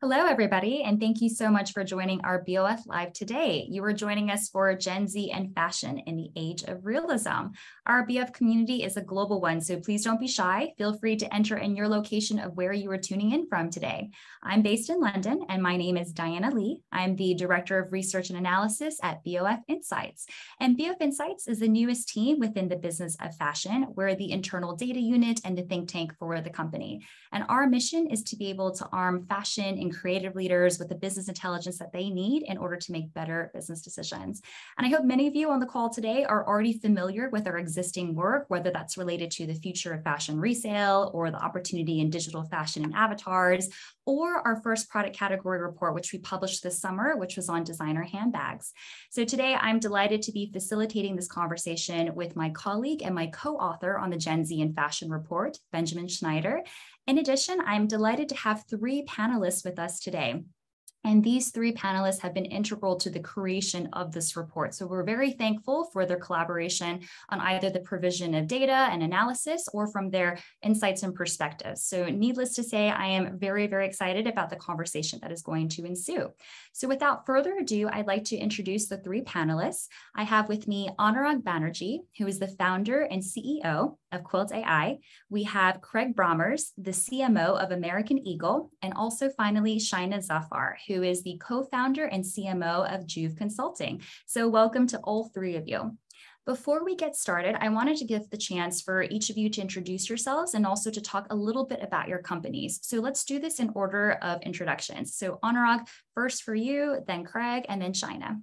Hello, everybody, and thank you so much for joining our BOF Live today. You are joining us for Gen Z and Fashion in the Age of Realism. Our BOF community is a global one, so please don't be shy. Feel free to enter in your location of where you are tuning in from today. I'm based in London, and my name is Diana Lee. I'm the Director of Research and Analysis at BOF Insights. And BOF Insights is the newest team within the business of fashion. We're the internal data unit and the think tank for the company. And our mission is to be able to arm fashion and creative leaders with the business intelligence that they need in order to make better business decisions. And I hope many of you on the call today are already familiar with our existing work, whether that's related to the future of fashion resale or the opportunity in digital fashion and avatars, or our first product category report, which we published this summer, which was on designer handbags. So today I'm delighted to be facilitating this conversation with my colleague and my co-author on the Gen Z and Fashion Report, Benjamin Schneider. In addition, I'm delighted to have three panelists with us today. And these three panelists have been integral to the creation of this report. So we're very thankful for their collaboration on either the provision of data and analysis or from their insights and perspectives. So needless to say, I am very, very excited about the conversation that is going to ensue. So without further ado, I'd like to introduce the three panelists. I have with me Anurag Banerjee, who is the founder and CEO of Quilt AI. We have Craig Brommers, the CMO of American Eagle, and also finally Shaina Zafar, who is the co-founder and CMO of Juv Consulting. So welcome to all three of you. Before we get started, I wanted to give the chance for each of you to introduce yourselves and also to talk a little bit about your companies. So let's do this in order of introductions. So Anurag, first for you, then Craig, and then Shaina.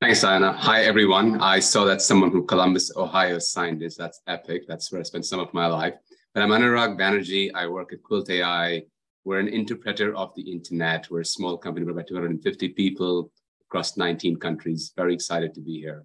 Thanks, Diana. Hi, everyone. I saw that someone from Columbus, Ohio signed this. That's epic. That's where I spent some of my life. But I'm Anurag Banerjee. I work at Quilt AI. We're an interpreter of the internet. We're a small company. We're about 250 people across 19 countries. Very excited to be here.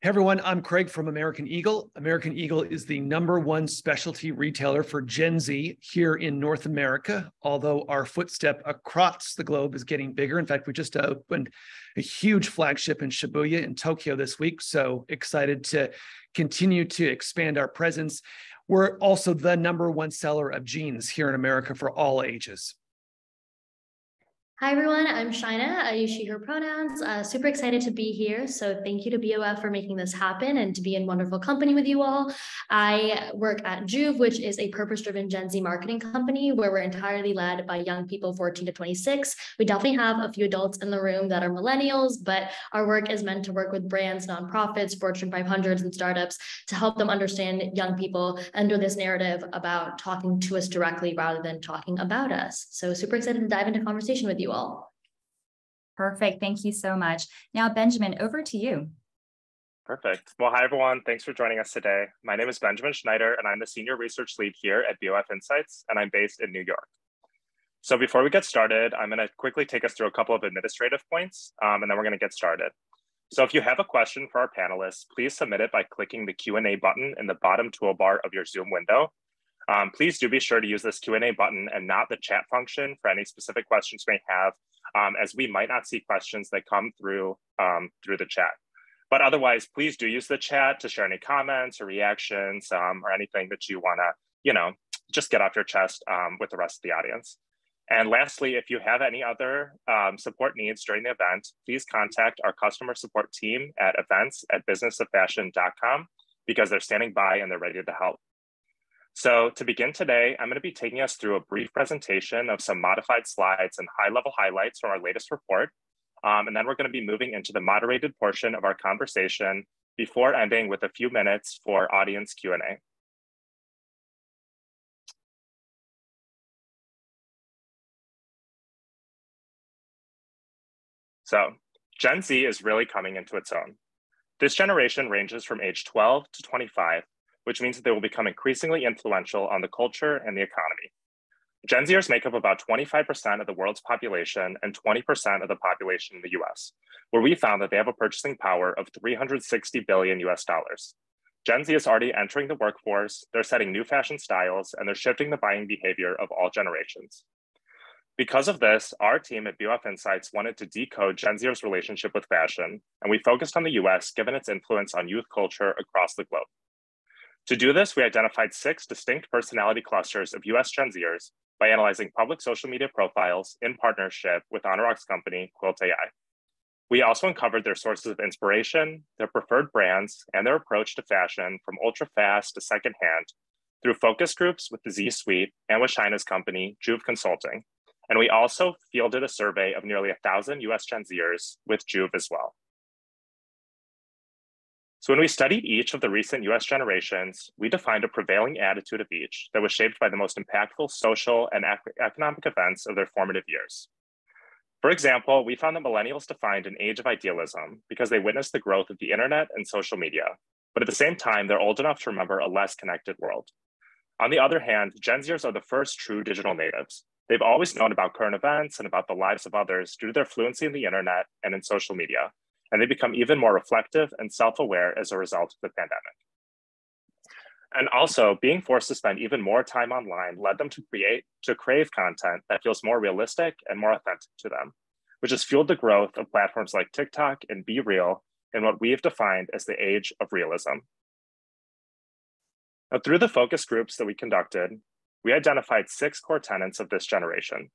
Hey, everyone. I'm Craig from American Eagle. American Eagle is the #1 specialty retailer for Gen Z here in North America, although our footstep across the globe is getting bigger. In fact, we just opened a huge flagship in Shibuya in Tokyo this week, so excited to continue to expand our presence. We're also the #1 seller of jeans here in America for all ages. Hi, everyone. I'm Shaina. I use she, her pronouns. Super excited to be here. So thank you to BOF for making this happen and to be in wonderful company with you all. I work at Juv, which is a purpose-driven Gen Z marketing company where we're entirely led by young people 14 to 26. We definitely have a few adults in the room that are millennials, but our work is meant to work with brands, nonprofits, Fortune 500s, and startups to help them understand young people under this narrative about talking to us directly rather than talking about us. So super excited to dive into conversation with you all. Perfect. Thank you so much. Now, Benjamin, over to you. Perfect. Well, hi, everyone. Thanks for joining us today. My name is Benjamin Schneider, and I'm the Senior Research Lead here at BOF Insights, and I'm based in New York. So before we get started, I'm going to quickly take us through a couple of administrative points, and then we're going to get started. So if you have a question for our panelists, please submit it by clicking the Q&A button in the bottom toolbar of your Zoom window. Please do be sure to use this Q&A button and not the chat function for any specific questions you may have, as we might not see questions that come through the chat. But otherwise, please do use the chat to share any comments or reactions or anything that you want to, just get off your chest with the rest of the audience. And lastly, if you have any other support needs during the event, please contact our customer support team at events@businessoffashion.com because they're standing by and they're ready to help. So to begin today, I'm going to be taking us through a brief presentation of some modified slides and high-level highlights from our latest report. And then we're going to be moving into the moderated portion of our conversation before ending with a few minutes for audience Q&A. So Gen Z is really coming into its own. This generation ranges from age 12 to 25. Which means that they will become increasingly influential on the culture and the economy. Gen Zers make up about 25% of the world's population and 20% of the population in the US, where we found that they have a purchasing power of $360 billion. Gen Z is already entering the workforce, they're setting new fashion styles, and they're shifting the buying behavior of all generations. Because of this, our team at BOF Insights wanted to decode Gen Zers' relationship with fashion, and we focused on the US given its influence on youth culture across the globe. To do this, we identified 6 distinct personality clusters of US Gen Zers by analyzing public social media profiles in partnership with Honor Rock's company, Quilt AI. We also uncovered their sources of inspiration, their preferred brands, and their approach to fashion from ultra-fast to secondhand through focus groups with the Z-Suite and with Shaina's company, Juv Consulting. And we also fielded a survey of nearly 1,000 US Gen Zers with Juv as well. So when we studied each of the recent US generations, we defined a prevailing attitude of each that was shaped by the most impactful social and economic events of their formative years. For example, we found that millennials defined an age of idealism because they witnessed the growth of the internet and social media, but at the same time, they're old enough to remember a less connected world. On the other hand, Gen Zers are the first true digital natives. They've always known about current events and about the lives of others due to their fluency in the internet and in social media, and they become even more reflective and self-aware as a result of the pandemic. And also, being forced to spend even more time online led them to crave content that feels more realistic and more authentic to them, which has fueled the growth of platforms like TikTok and BeReal in what we've defined as the age of realism. Now, through the focus groups that we conducted, we identified 6 core tenets of this generation.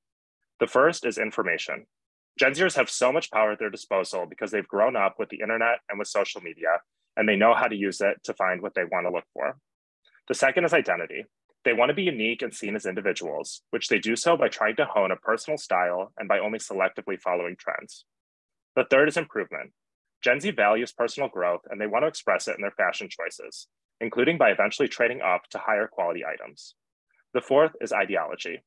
The first is information. Gen Zers have so much power at their disposal because they've grown up with the internet and with social media, and they know how to use it to find what they want to look for. The second is identity. They want to be unique and seen as individuals, which they do so by trying to hone a personal style and by only selectively following trends. The third is improvement. Gen Z values personal growth, and they want to express it in their fashion choices, including by eventually trading up to higher quality items. The fourth is ideology.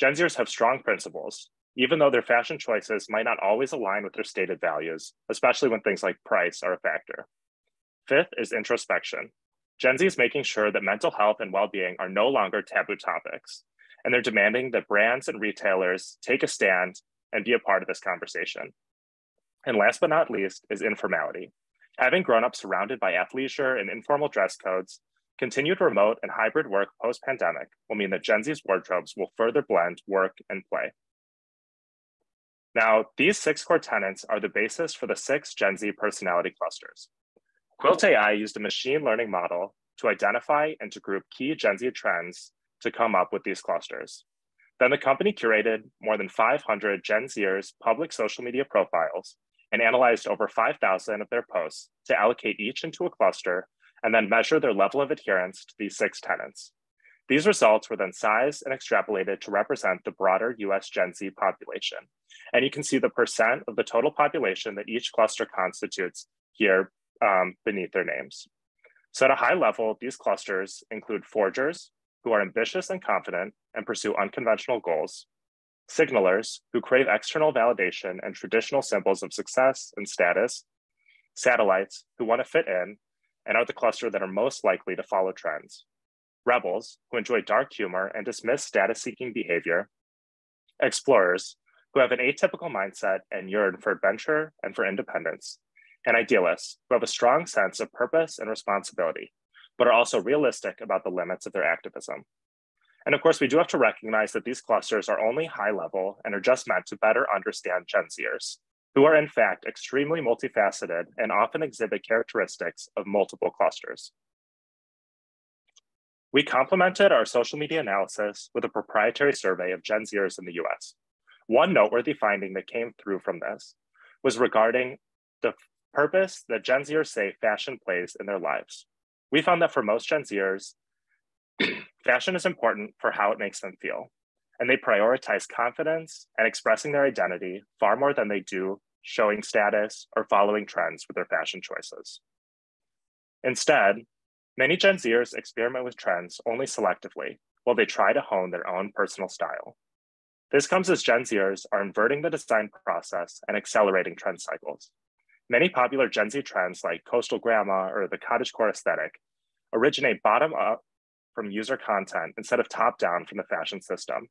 Gen Zers have strong principles, even though their fashion choices might not always align with their stated values, especially when things like price are a factor. Fifth is introspection. Gen Z is making sure that mental health and well-being are no longer taboo topics, and they're demanding that brands and retailers take a stand and be a part of this conversation. And last but not least is informality. Having grown up surrounded by athleisure and informal dress codes, continued remote and hybrid work post-pandemic will mean that Gen Z's wardrobes will further blend work and play. Now, these 6 core tenets are the basis for the 6 Gen Z personality clusters. Quilt AI used a machine learning model to identify and to group key Gen Z trends to come up with these clusters. Then the company curated more than 500 Gen Zers' public social media profiles and analyzed over 5,000 of their posts to allocate each into a cluster and then measure their level of adherence to these 6 tenets. These results were then sized and extrapolated to represent the broader US Gen Z population. And you can see the percent of the total population that each cluster constitutes here beneath their names. So at a high level, these clusters include forgers, who are ambitious and confident and pursue unconventional goals, signalers, who crave external validation and traditional symbols of success and status, satellites, who want to fit in and are the cluster that are most likely to follow trends, rebels, who enjoy dark humor and dismiss status-seeking behavior, explorers, who have an atypical mindset and yearn for adventure and for independence, and idealists, who have a strong sense of purpose and responsibility, but are also realistic about the limits of their activism. And of course, we do have to recognize that these clusters are only high level and are just meant to better understand Gen Zers, who are in fact extremely multifaceted and often exhibit characteristics of multiple clusters. We complemented our social media analysis with a proprietary survey of Gen Zers in the US. One noteworthy finding that came through from this was regarding the purpose that Gen Zers say fashion plays in their lives. We found that for most Gen Zers, fashion is important for how it makes them feel, and they prioritize confidence and expressing their identity far more than they do showing status or following trends with their fashion choices. Instead, many Gen Zers experiment with trends only selectively while they try to hone their own personal style. This comes as Gen Zers are inverting the design process and accelerating trend cycles. Many popular Gen Z trends like coastal grandma or the cottagecore aesthetic originate bottom up from user content instead of top down from the fashion system.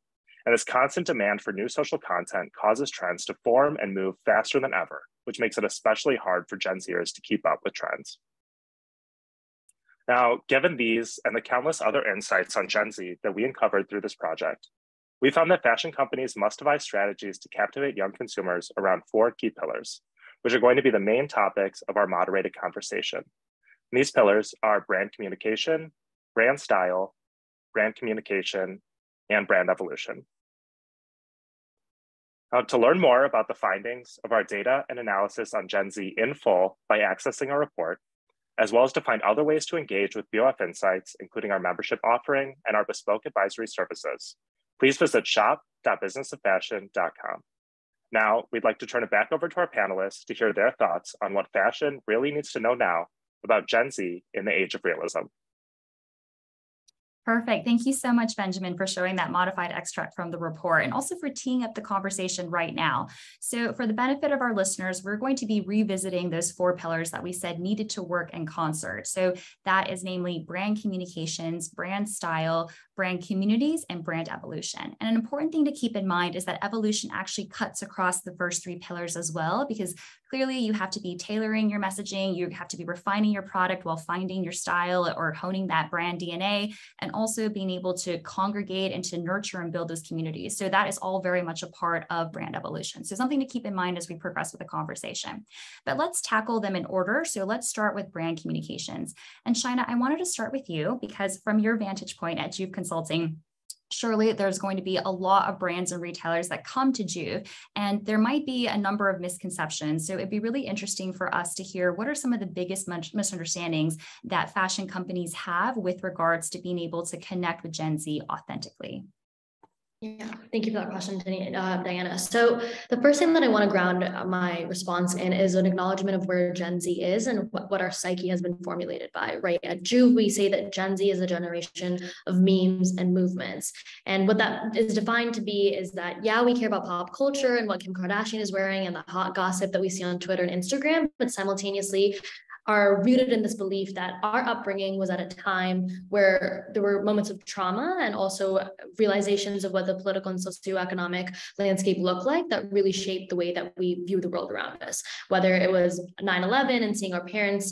And this constant demand for new social content causes trends to form and move faster than ever, which makes it especially hard for Gen Zers to keep up with trends. Now, given these and the countless other insights on Gen Z that we uncovered through this project, we found that fashion companies must devise strategies to captivate young consumers around 4 key pillars, which are going to be the main topics of our moderated conversation. And these pillars are brand communication, brand style, brand communication, and brand evolution. To learn more about the findings of our data and analysis on Gen Z in full by accessing our report, as well as to find other ways to engage with BOF Insights, including our membership offering and our bespoke advisory services, please visit shop.businessoffashion.com. Now, we'd like to turn it back over to our panelists to hear their thoughts on what fashion really needs to know now about Gen Z in the age of realism. Perfect. Thank you so much, Benjamin, for showing that modified extract from the report and also for teeing up the conversation right now. So for the benefit of our listeners, we're going to be revisiting those four pillars that we said needed to work in concert. So that is namely brand communications, brand style, brand communities, and brand evolution. And an important thing to keep in mind is that evolution actually cuts across the first three pillars as well, because clearly you have to be tailoring your messaging, you have to be refining your product while finding your style or honing that brand DNA, and also being able to congregate and to nurture and build those communities. So that is all very much a part of brand evolution. So something to keep in mind as we progress with the conversation. But let's tackle them in order. So let's start with brand communications. And Shaina, I wanted to start with you because from your vantage point at Juv Consulting, surely there's going to be a lot of brands and retailers that come to Juv, and there might be a number of misconceptions. So it'd be really interesting for us to hear what are some of the biggest misunderstandings that fashion companies have with regards to being able to connect with Gen Z authentically. Yeah, thank you for that question, Diana. So the first thing that I want to ground my response in is an acknowledgement of where Gen Z is and what our psyche has been formulated by, right? At Juv, we say that Gen Z is a generation of memes and movements. And what that is defined to be is that, yeah, we care about pop culture and what Kim Kardashian is wearing and the hot gossip that we see on Twitter and Instagram, but simultaneously are rooted in this belief that our upbringing was at a time where there were moments of trauma and also realizations of what the political and socioeconomic landscape looked like that really shaped the way that we view the world around us. Whether it was 9/11 and seeing our parents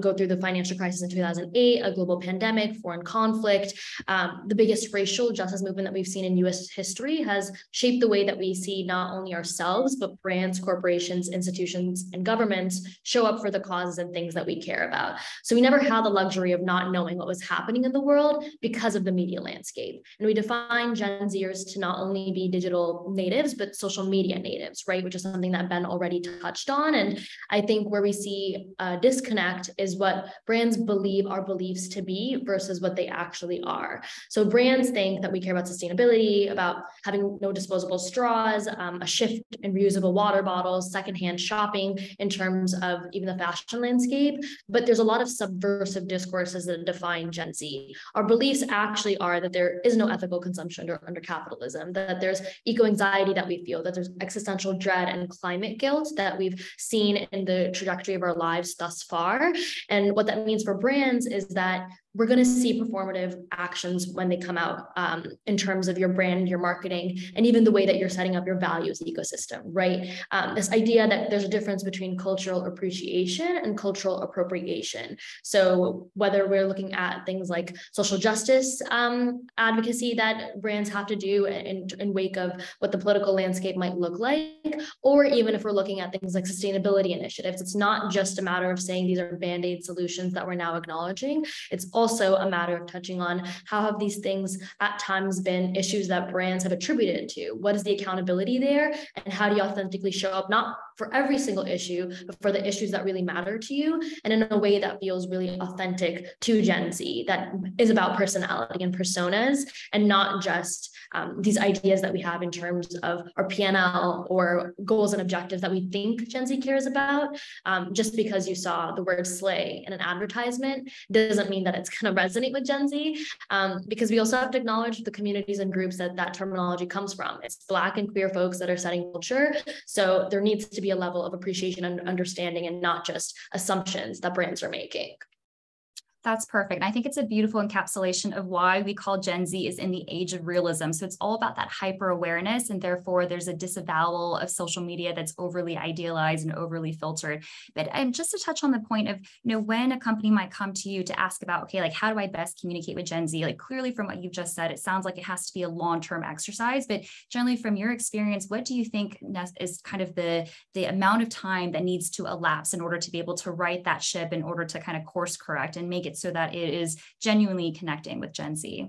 go through the financial crisis in 2008, a global pandemic, foreign conflict, the biggest racial justice movement that we've seen in US history has shaped the way that we see not only ourselves, but brands, corporations, institutions, and governments show up for the causes and things that we care about. So we never had the luxury of not knowing what was happening in the world because of the media landscape. And we define Gen Zers to not only be digital natives, but social media natives, right? Which is something that Ben already touched on. And I think where we see a disconnect is what brands believe our beliefs to be versus what they actually are. So brands think that we care about sustainability, about having no disposable straws, a shift in reusable water bottles, secondhand shopping in terms of even the fashion landscape, but there's a lot of subversive discourses that define Gen Z. Our beliefs actually are that there is no ethical consumption under capitalism, that there's eco-anxiety that we feel, that there's existential dread and climate guilt that we've seen in the trajectory of our lives thus far. And what that means for brands is that we're going to see performative actions when they come out in terms of your brand, your marketing, and even the way that you're setting up your values ecosystem, right? This idea that there's a difference between cultural appreciation and cultural appropriation. So whether we're looking at things like social justice advocacy that brands have to do in wake of what the political landscape might look like, or even if we're looking at things like sustainability initiatives, it's not just a matter of saying these are band-aid solutions that we're now acknowledging. It's also a matter of touching on how have these things at times been issues that brands have attributed to? What is the accountability there? And how do you authentically show up, not for every single issue, but for the issues that really matter to you, and in a way that feels really authentic to Gen Z, that is about personality and personas, and not just these ideas that we have in terms of our P&L or goals and objectives that we think Gen Z cares about. Just because you saw the word slay in an advertisement doesn't mean that it's going to resonate with Gen Z, because we also have to acknowledge the communities and groups that that terminology comes from. It's Black and queer folks that are setting culture, so there needs to be a level of appreciation and understanding and not just assumptions that brands are making. That's perfect. And I think it's a beautiful encapsulation of why we call Gen Z is in the age of realism. So it's all about that hyper awareness, and therefore there's a disavowal of social media that's overly idealized and overly filtered. But just to touch on the point of, you know, when a company might come to you to ask about, okay, like how do I best communicate with Gen Z? Like clearly from what you've just said, it sounds like it has to be a long-term exercise, but generally from your experience, what do you think is kind of the amount of time that needs to elapse in order to be able to right that ship, in order to kind of course correct and make it so that it is genuinely connecting with Gen Z?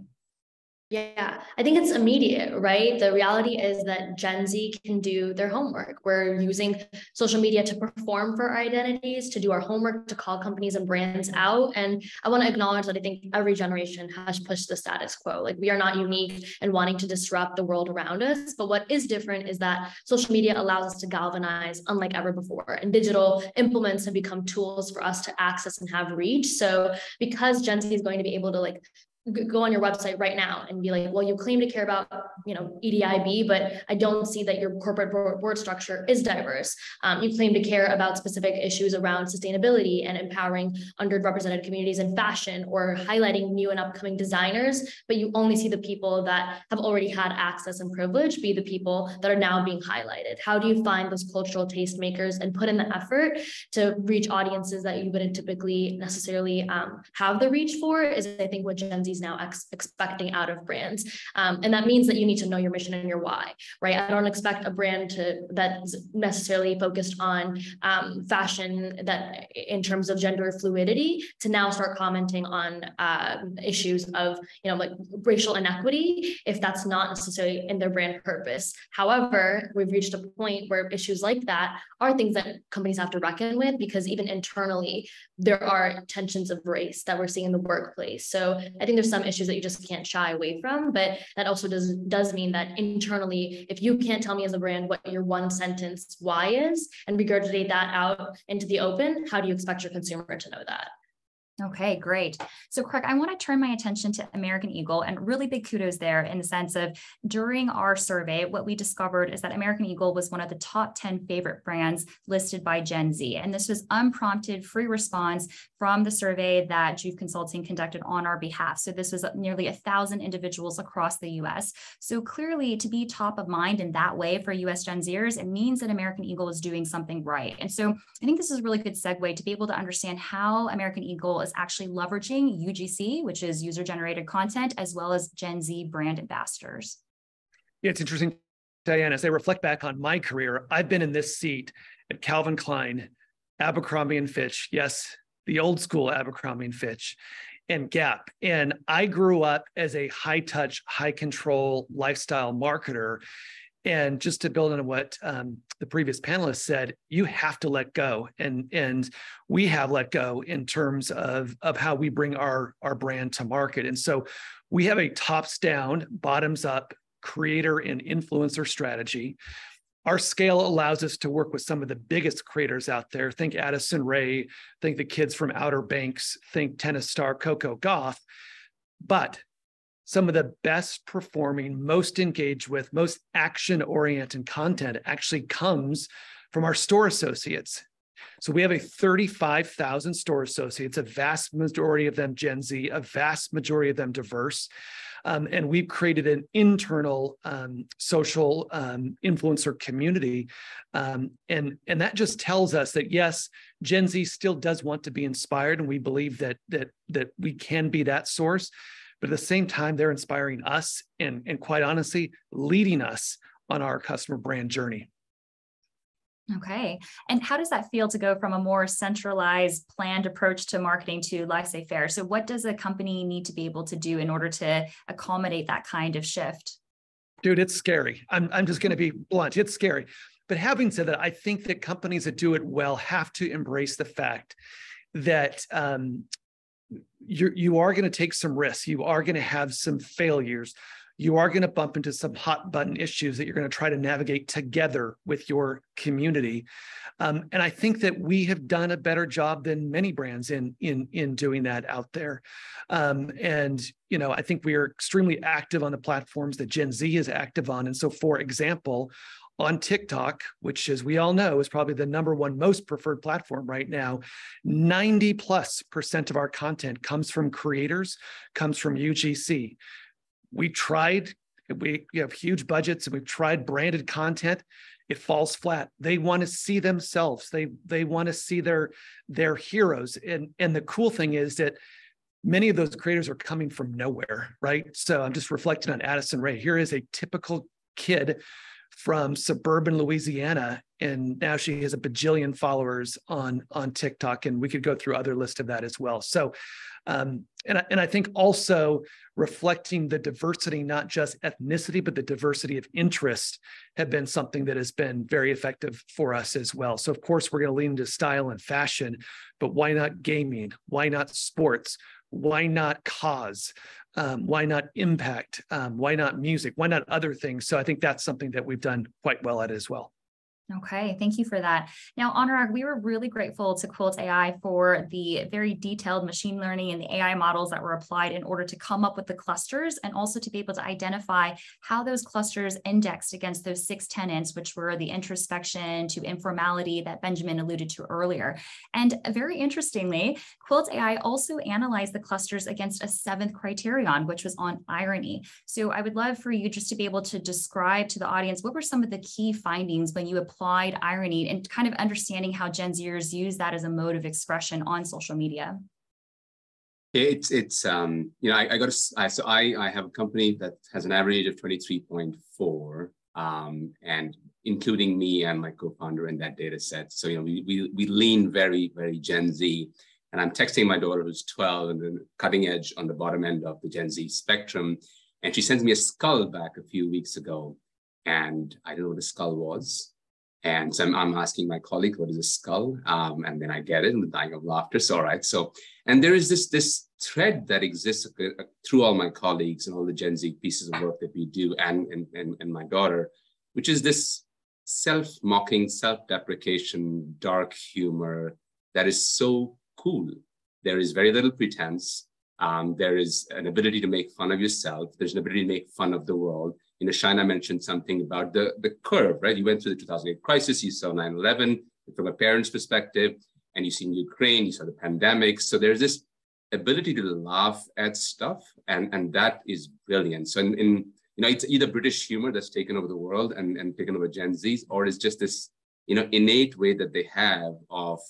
Yeah, I think it's immediate, right? The reality is that Gen Z can do their homework. We're using social media to perform for our identities, to do our homework, to call companies and brands out. And I want to acknowledge that I think every generation has pushed the status quo. Like, we are not unique in wanting to disrupt the world around us. But what is different is that social media allows us to galvanize unlike ever before. And digital implements have become tools for us to access and have reach. So because Gen Z is going to be able to, like, go on your website right now and be like, well, you claim to care about, you know, EDIB, but I don't see that your corporate board structure is diverse. You claim to care about specific issues around sustainability and empowering underrepresented communities in fashion or highlighting new and upcoming designers, but you only see the people that have already had access and privilege be the people that are now being highlighted. How do you find those cultural tastemakers and put in the effort to reach audiences that you wouldn't typically necessarily have the reach for is, I think, what Gen Z now expecting out of brands. And that means that you need to know your mission and your why, right? I don't expect a brand that's necessarily focused on fashion that in terms of gender fluidity to now start commenting on issues of, you know, like racial inequity, if that's not necessarily in their brand purpose. However, we've reached a point where issues like that are things that companies have to reckon with, because even internally, there are tensions of race that we're seeing in the workplace. So I think there's some issues that you just can't shy away from, but that also does mean that internally, if you can't tell me as a brand what your one sentence why is and regurgitate that out into the open, how do you expect your consumer to know that? Okay, great. So Craig, I want to turn my attention to American Eagle, and really big kudos there in the sense of, during our survey, what we discovered is that American Eagle was one of the top 10 favorite brands listed by Gen Z. And this was unprompted, free response from the survey that Juv Consulting conducted on our behalf. So this was nearly 1,000 individuals across the US. So clearly, to be top of mind in that way for US Gen Zers, it means that American Eagle is doing something right. And so I think this is a really good segue to be able to understand how American Eagle is actually leveraging UGC, which is user-generated content, as well as Gen Z brand ambassadors. Yeah, it's interesting, Diane, as I reflect back on my career, I've been in this seat at Calvin Klein, Abercrombie & Fitch, yes, the old school Abercrombie & Fitch, and Gap. And I grew up as a high-touch, high-control lifestyle marketer. And just to build on what the previous panelist said, you have to let go. And we have let go in terms of how we bring our brand to market. And so we have a tops down, bottoms up creator and influencer strategy. Our scale allows us to work with some of the biggest creators out there. Think Addison Rae, think the kids from Outer Banks, think tennis star Coco Gauff. But some of the best performing, most engaged with, most action-oriented content actually comes from our store associates. So we have a 35,000 store associates, a vast majority of them Gen Z, a vast majority of them diverse. And we've created an internal social influencer community. And that just tells us that, yes, Gen Z still does want to be inspired. And we believe that we can be that source. But at the same time, they're inspiring us and quite honestly, leading us on our customer brand journey. Okay. And how does that feel to go from a more centralized, planned approach to marketing to laissez-faire? So what does a company need to be able to do in order to accommodate that kind of shift? Dude, it's scary. I'm just going to be blunt. It's scary. But having said that, I think that companies that do it well have to embrace the fact that you are going to take some risks. You are going to have some failures. You are going to bump into some hot button issues that you're going to try to navigate together with your community. And I think that we have done a better job than many brands in doing that out there. And, you know, I think we are extremely active on the platforms that Gen Z is active on. And so, for example, on TikTok, which, as we all know, is probably the #1 most preferred platform right now, 90+% of our content comes from creators, comes from UGC. We have huge budgets and we've tried branded content. It falls flat. They want to see themselves. They want to see their heroes. And the cool thing is that many of those creators are coming from nowhere, right? So I'm just reflecting on Addison Rae. Here is a typical kid from suburban Louisiana, and now she has a bajillion followers on TikTok, and we could go through other lists of that as well. So And I think also reflecting the diversity, not just ethnicity, but the diversity of interest have been something that has been very effective for us as well. So of course, we're going to lean into style and fashion, but why not gaming? Why not sports? Why not cause? Why not impact? Why not music? Why not other things? So I think that's something that we've done quite well at as well. Okay, thank you for that. Now, Anurag, we were really grateful to Quilt AI for the very detailed machine learning and the AI models that were applied in order to come up with the clusters and also to be able to identify how those clusters indexed against those 6 tenets, which were the introspection to informality that Benjamin alluded to earlier. And very interestingly, Quilt AI also analyzed the clusters against a 7th criterion, which was on irony. So I would love for you just to be able to describe to the audience, what were some of the key findings when you applied irony and kind of understanding how Gen Zers use that as a mode of expression on social media? I have a company that has an average age of 23.4, and including me and my co-founder in that data set. So, you know, we lean very, very Gen Z, and I'm texting my daughter who's 12 and then cutting edge on the bottom end of the Gen Z spectrum. And she sends me a skull back a few weeks ago, and I didn't know what the skull was. And so I'm asking my colleague, what is a skull? And then I get it, and the dying of laughter. So, all right. So, and there is this thread that exists through all my colleagues and all the Gen Z pieces of work that we do, and my daughter, which is this self-mocking, self-deprecation, dark humor that is so cool. There is very little pretense. There is an ability to make fun of yourself. There's an ability to make fun of the world. You know, Shaina mentioned something about the curve, right? You went through the 2008 crisis, you saw 9/11 from a parent's perspective, and you seen Ukraine, you saw the pandemic. So there's this ability to laugh at stuff, and that is brilliant. So it's either British humor that's taken over the world and taken over Gen Z's, or it's just this, you know, innate way that they have of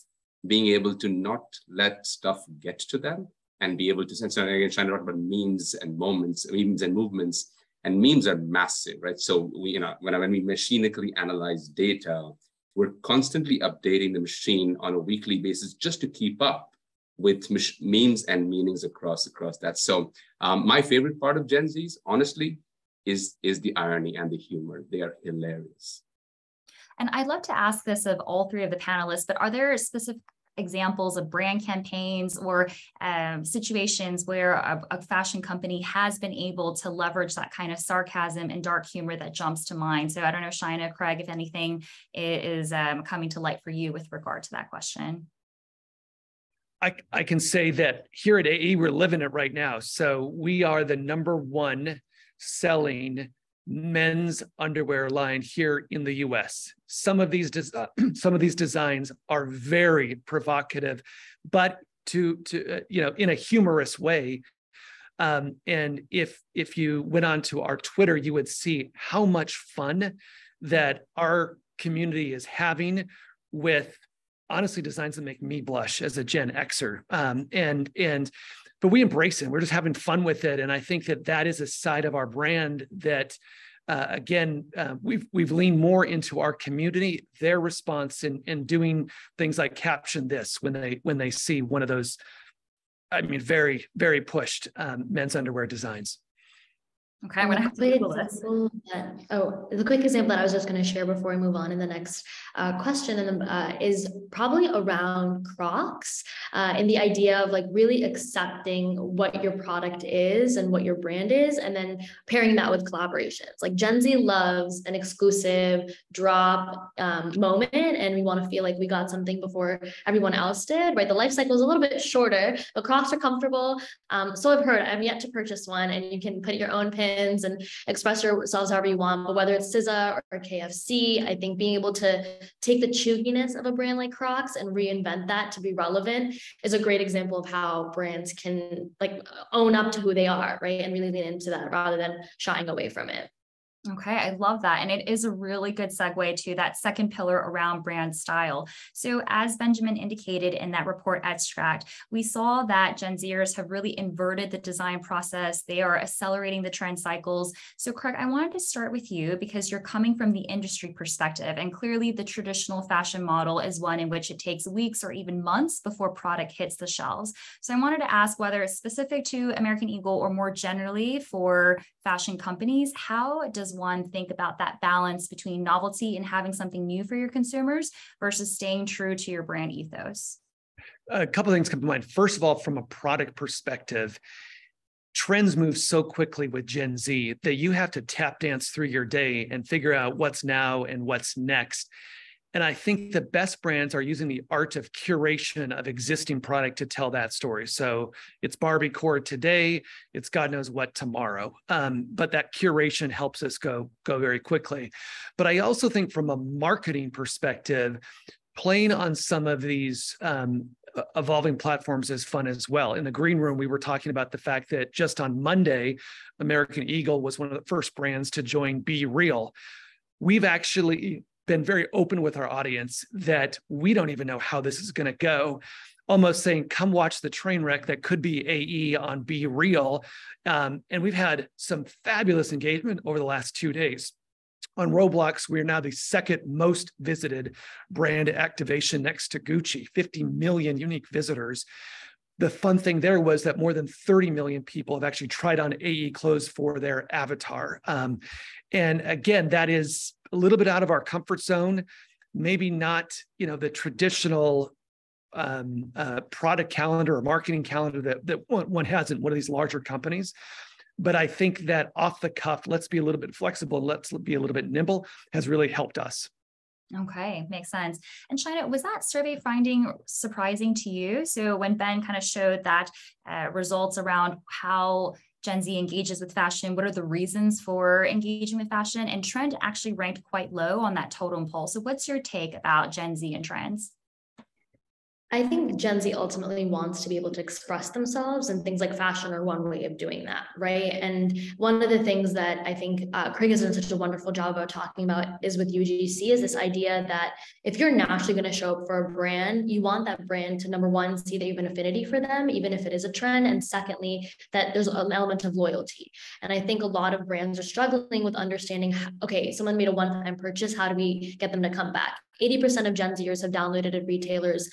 being able to not let stuff get to them and be able to, and so again, Shaina talked about memes and moments, memes and movements. And memes are massive, right? So we, you know, when we machinically analyze data, we're constantly updating the machine on a weekly basis just to keep up with memes and meanings across that. So my favorite part of Gen Z's, honestly, is the irony and the humor. They are hilarious. And I'd love to ask this of all three of the panelists, but are there specific examples of brand campaigns or situations where a fashion company has been able to leverage that kind of sarcasm and dark humor that jumps to mind? So I don't know, Shaina, Craig, if anything is coming to light for you with regard to that question. I can say that here at AE, we're living it right now. So we are the #1 selling men's underwear line here in the U.S. Some of these designs are very provocative, but to in a humorous way. And if you went onto our Twitter, you would see how much fun that our community is having with, honestly, designs that make me blush as a Gen Xer. But we embrace it. We're just having fun with it. And I think that is a side of our brand that, we've leaned more into our community, their response in doing things like caption this when they see one of those, I mean, very, very pushed men's underwear designs. Okay, I'm going to have to Google this. The quick example that I was just going to share before we move on in the next question is probably around Crocs and the idea of like really accepting what your product is and what your brand is, and then pairing that with collaborations. Like Gen Z loves an exclusive drop moment, and we want to feel like we got something before everyone else did, right? The life cycle is a little bit shorter, but Crocs are comfortable. So I've heard, I'm yet to purchase one, and you can put your own pin and express yourselves however you want, but whether it's SZA or KFC, I think being able to take the chewiness of a brand like Crocs and reinvent that to be relevant is a great example of how brands can like own up to who they are, right? And really lean into that rather than shying away from it. Okay, I love that. And it is a really good segue to that second pillar around brand style. So as Benjamin indicated in that report extract, we saw that Gen Zers have really inverted the design process. They are accelerating the trend cycles. So Craig, I wanted to start with you because you're coming from the industry perspective, and clearly the traditional fashion model is one in which it takes weeks or even months before product hits the shelves. So I wanted to ask whether it's specific to American Eagle or more generally for fashion companies, how does one think about that balance between novelty and having something new for your consumers versus staying true to your brand ethos? A couple of things come to mind. First of all, from a product perspective, trends move so quickly with Gen Z that you have to tap dance through your day and figure out what's now and what's next. And I think the best brands are using the art of curation of existing product to tell that story. So it's Barbiecore today, it's God knows what tomorrow. But that curation helps us go very quickly. But I also think from a marketing perspective, playing on some of these evolving platforms is fun as well. In the green room, we were talking about the fact that just on Monday, American Eagle was one of the first brands to join BeReal. We've actually been very open with our audience that we don't even know how this is going to go, almost saying, come watch the train wreck that could be AE on BeReal. And we've had some fabulous engagement over the last 2 days. On Roblox, we are now the second most visited brand activation next to Gucci, 50 million unique visitors. The fun thing there was that more than 30 million people have actually tried on AE clothes for their avatar. And again, that is a little bit out of our comfort zone, maybe not, you know, the traditional product calendar or marketing calendar that one has in one of these larger companies. But I think that off the cuff, let's be a little bit flexible, let's be a little bit nimble has really helped us. Okay, makes sense. And Shaina, was that survey finding surprising to you? So when Ben kind of showed that results around how Gen Z engages with fashion, what are the reasons for engaging with fashion? And trend actually ranked quite low on that totem pole. So what's your take about Gen Z and trends? I think Gen Z ultimately wants to be able to express themselves, and things like fashion are one way of doing that, right? And one of the things that I think Craig has done such a wonderful job of talking about is with UGC is this idea that if you're naturally going to show up for a brand, you want that brand to, number one, see that you have an affinity for them, even if it is a trend. And secondly, that there's an element of loyalty. And I think a lot of brands are struggling with understanding, okay, someone made a one-time purchase, how do we get them to come back? 80% of Gen Zers have downloaded a retailer's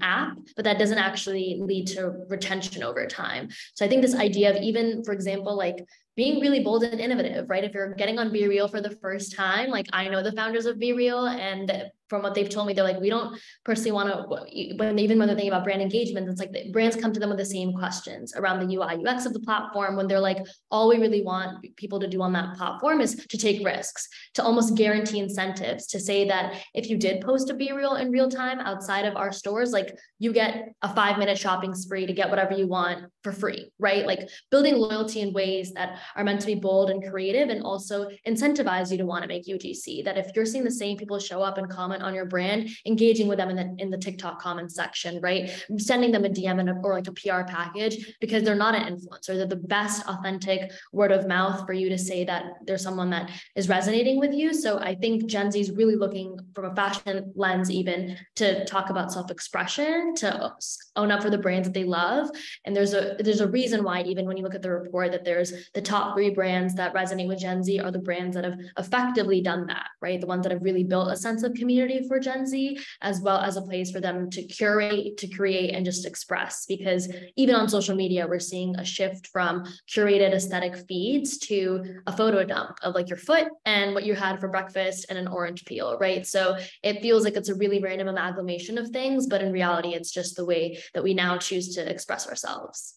app, but that doesn't actually lead to retention over time. So I think this idea of even, for example, like being really bold and innovative, right? If you're getting on BeReal for the first time, like I know the founders of BeReal, and from what they've told me, they're like, we don't personally want to, when they're thinking about brand engagement, it's like the brands come to them with the same questions around the UI, UX of the platform, when they're like, all we really want people to do on that platform is to take risks, to almost guarantee incentives, to say that if you did post a BeReal in real time outside of our stores, like you get a 5-minute shopping spree to get whatever you want for free, right? Like building loyalty in ways that are meant to be bold and creative and also incentivize you to want to make UGC, that if you're seeing the same people show up and comment on your brand, engaging with them in the TikTok comment section, right? Sending them a DM or like a PR package, because they're not an influencer. They're the best authentic word of mouth for you to say that there's someone that is resonating with you. So I think Gen Z is really looking from a fashion lens even to talk about self-expression, to own up for the brands that they love. And there's a reason why even when you look at the report that there's the top 3 brands that resonate with Gen Z are the brands that have effectively done that, right? The ones that have really built a sense of community for Gen Z, as well as a place for them to curate, to create, and just express. Because even on social media, we're seeing a shift from curated aesthetic feeds to a photo dump of like your foot and what you had for breakfast and an orange peel, right? So it feels like it's a really random amalgamation of things, but in reality, it's just the way that we now choose to express ourselves.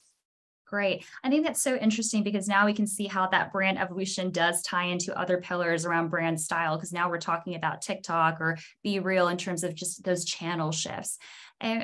Great. I think that's so interesting because now we can see how that brand evolution does tie into other pillars around brand style, because now we're talking about TikTok or BeReal in terms of just those channel shifts.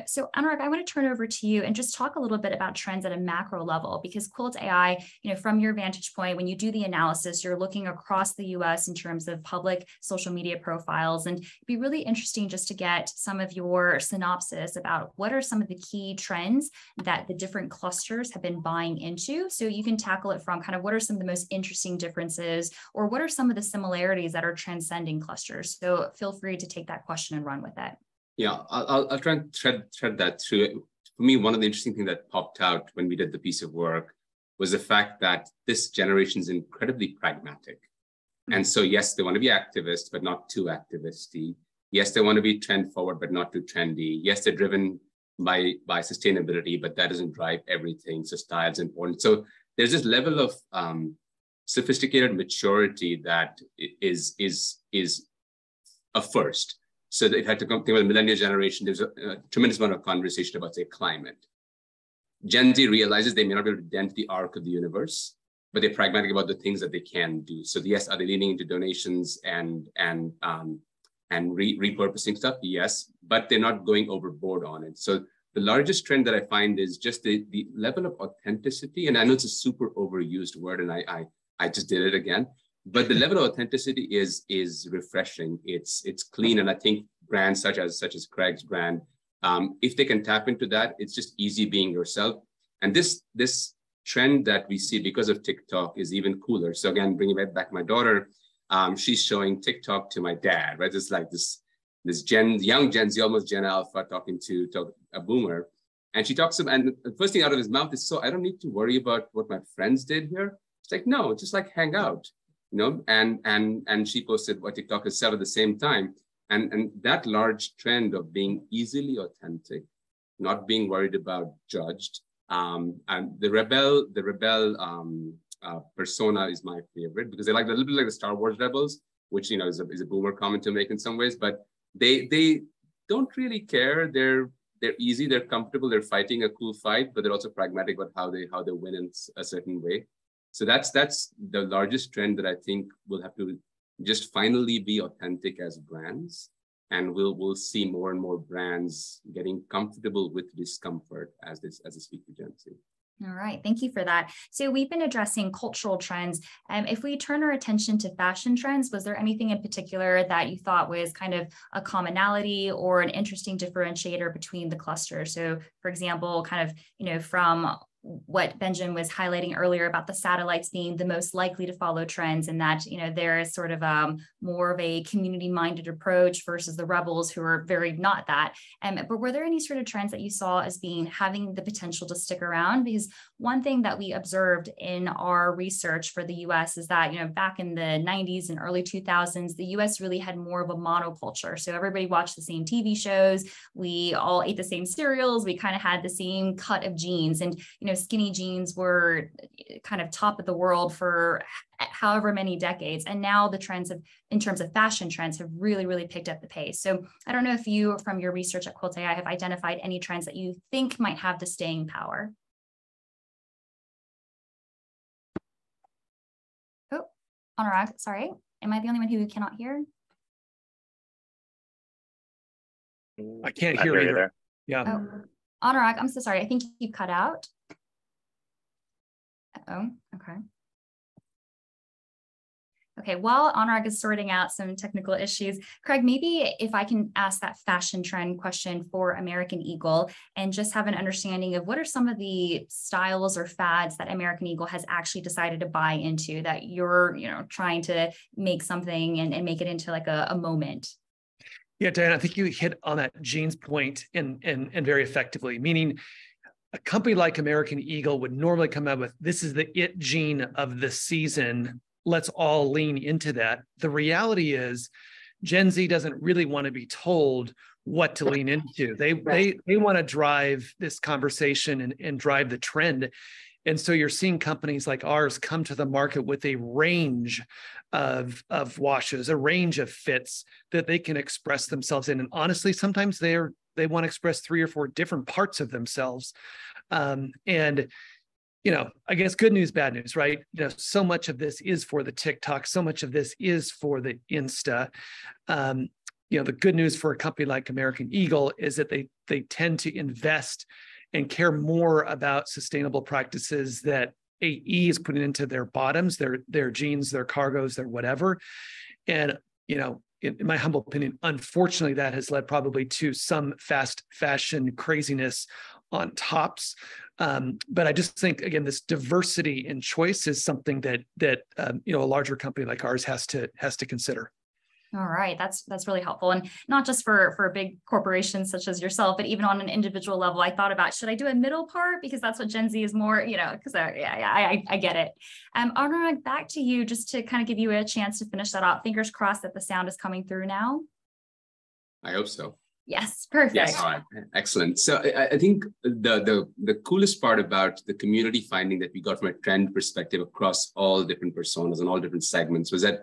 So Anurag, I want to turn over to you and just talk a little bit about trends at a macro level, because Quilt AI, from your vantage point, when you do the analysis, you're looking across the US in terms of public social media profiles, and it'd be really interesting just to get some of your synopsis about what are some of the key trends that the different clusters have been buying into. So you can tackle it from kind of what are some of the most interesting differences, or what are some of the similarities that are transcending clusters. So feel free to take that question and run with it. Yeah, I'll try and thread that through. For me, one of the interesting things that popped out when we did the piece of work was the fact that this generation is incredibly pragmatic. And so, yes, they want to be activists, but not too activisty. Yes, they want to be trend forward, but not too trendy. Yes, they're driven by sustainability, but that doesn't drive everything. So style is important. So there's this level of sophisticated maturity that is a first. So if I had to think about the millennial generation, there's a tremendous amount of conversation about, say, climate. Gen Z realizes they may not be able to dent the arc of the universe, but they're pragmatic about the things that they can do. So yes, are they leaning into donations and repurposing stuff? Yes, but they're not going overboard on it. So the largest trend that I find is just the level of authenticity. And I know it's a super overused word, and I just did it again. But the level of authenticity is refreshing. It's clean. And I think brands such as Craig's brand, if they can tap into that, it's just easy being yourself. And this trend that we see because of TikTok is even cooler. So again, bringing back my daughter, she's showing TikTok to my dad, right? It's like this young Gen Z, almost Gen Alpha, talking to a boomer. And she talks about, and the first thing out of his mouth is, so I don't need to worry about what my friends did here. It's like, no, just like hang out. And she posted what TikTok has said at the same time. And that large trend of being easily authentic, not being worried about judged, and the rebel persona is my favorite, because they're like a little bit like the Star Wars rebels, which is a boomer comment to make in some ways, but they don't really care. They're easy, they're comfortable, they're fighting a cool fight, but they're also pragmatic about how they win in a certain way. So that's the largest trend that I think we'll have to just finally be authentic as brands. And we'll see more and more brands getting comfortable with discomfort as they speak to Gen Z. All right, thank you for that. So we've been addressing cultural trends. If we turn our attention to fashion trends, was there anything in particular that you thought was kind of a commonality or an interesting differentiator between the clusters? So for example, kind of, from what Benjamin was highlighting earlier about the satellites being the most likely to follow trends, and that, there is sort of more of a community-minded approach versus the rebels who are very not that. But were there any sort of trends that you saw as having the potential to stick around? Because one thing that we observed in our research for the US is that, back in the 90s and early 2000s, the US really had more of a monoculture. So everybody watched the same TV shows. We all ate the same cereals. We kind of had the same cut of jeans, and, skinny jeans were kind of top of the world for however many decades. And now the trends in terms of fashion trends have really, really picked up the pace. So I don't know if you, from your research at Quilt AI, have identified any trends that you think might have the staying power. Oh, Anurag, sorry. Am I the only one who cannot hear? I can't hear either. Yeah. Oh. Anurag, I'm so sorry. I think you cut out. Oh, okay. Okay, while Anurag is sorting out some technical issues, Craig, maybe if I can ask that fashion trend question for American Eagle and just have an understanding of what are some of the styles or fads that American Eagle has actually decided to buy into that you're, trying to make something and make it into like a moment. Yeah, Diana, I think you hit on that jeans point and very effectively, meaning a company like American Eagle would normally come up with, this is the it gene of the season. Let's all lean into that. The reality is Gen Z doesn't really want to be told what to lean into. They want to drive this conversation and drive the trend. And so you're seeing companies like ours come to the market with a range of washes, a range of fits that they can express themselves in. And honestly, sometimes they want to express 3 or 4 different parts of themselves. I guess good news, bad news, right? So much of this is for the TikTok. So much of this is for the Insta. The good news for a company like American Eagle is that they they tend to invest and care more about sustainable practices that AE is putting into their bottoms, their jeans, their cargos, their whatever. And, you know, in my humble opinion, unfortunately, that has led probably to some fast fashion craziness on tops. But I just think, again, this diversity in choice is something that, you know, a larger company like ours has to consider. All right. That's really helpful. And not just for big corporations such as yourself, but even on an individual level, I thought about, should I do a middle part? Because that's what Gen Z is more, you know, because I get it. Anurag, back to you just to kind of give you a chance to finish that up. Fingers crossed that the sound is coming through now. I hope so. Yes. Perfect. Yes. All right. Excellent. So I think the coolest part about the community finding that we got from a trend perspective across all different personas and all different segments was that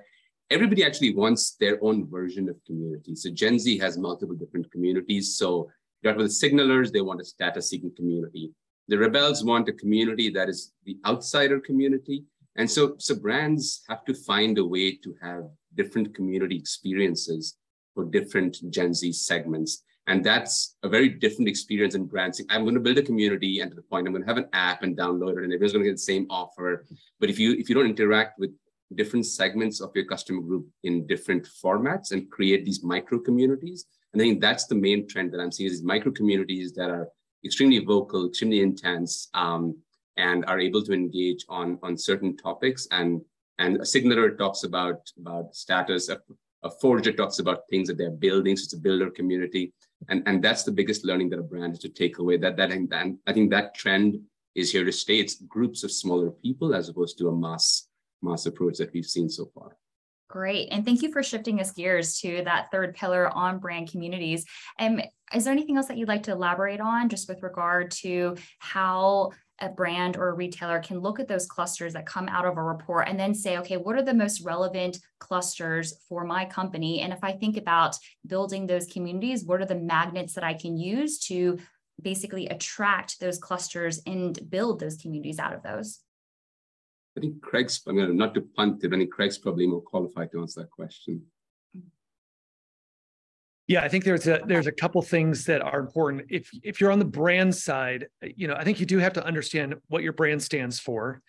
everybody actually wants their own version of community. So Gen Z has multiple different communities. So you got with the signalers, they want a status-seeking community. The rebels want a community that is the outsider community. And so brands have to find a way to have different community experiences for different Gen Z segments. And that's a very different experience in brands. I'm going to build a community, and to the point, I'm going to have an app and download it, and everyone's going to get the same offer. But if you don't interact with different segments of your customer group in different formats and create these micro communities. And I think that's the main trend that I'm seeing is these micro communities that are extremely vocal, extremely intense, and are able to engage on certain topics. And a signaler talks about status, a forger talks about things that they're building, so it's a builder community. And that's the biggest learning that a brand is to take away. And I think that trend is here to stay. It's groups of smaller people as opposed to a mass approach that we've seen so far. Great. And thank you for shifting us gears to that third pillar on brand communities. Is there anything else that you'd like to elaborate on just with regard to how a brand or a retailer can look at those clusters that come out of a report and then say, okay, what are the most relevant clusters for my company? And if I think about building those communities, what are the magnets that I can use to basically attract those clusters and build those communities out of those? I think Craig's, I mean, not to punt it, but I think Craig's probably more qualified to answer that question. Yeah, I think there's a couple things that are important. If you're on the brand side, you know, I think you do have to understand what your brand stands for.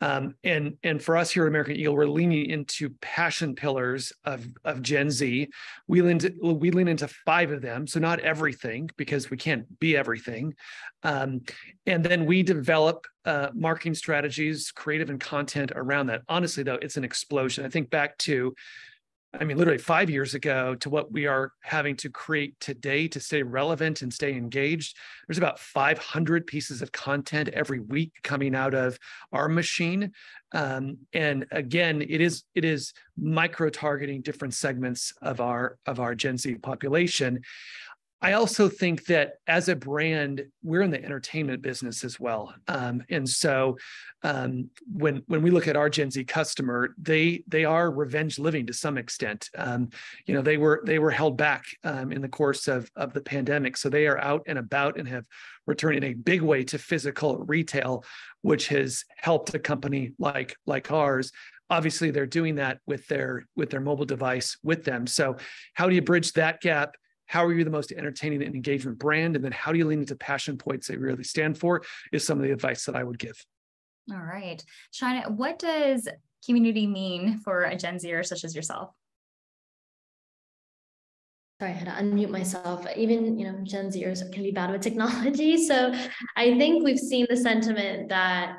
And for us here at American Eagle, we're leaning into passion pillars of Gen Z. We lean into five of them, so not everything, because we can't be everything. And then we develop marketing strategies, creative and content around that. Honestly, though, it's an explosion. I think back to, I mean, literally 5 years ago to what we are having to create today to stay relevant and stay engaged. There's about 500 pieces of content every week coming out of our machine. And again, it is micro-targeting different segments of our Gen Z population. I also think that as a brand, we're in the entertainment business as well. When we look at our Gen Z customer, they are revenge living to some extent. You know, they were held back in the course of the pandemic. So they are out and about and have returned in a big way to physical retail, which has helped a company like ours. Obviously, they're doing that with their mobile device with them. So how do you bridge that gap? How are you the most entertaining and engagement brand? And then how do you lean into passion points that really stand for is some of the advice that I would give. All right. Shaina, what does community mean for a Gen Zer such as yourself? Sorry, I had to unmute myself. Even, you know, Gen Zers can be bad with technology. So I think we've seen the sentiment that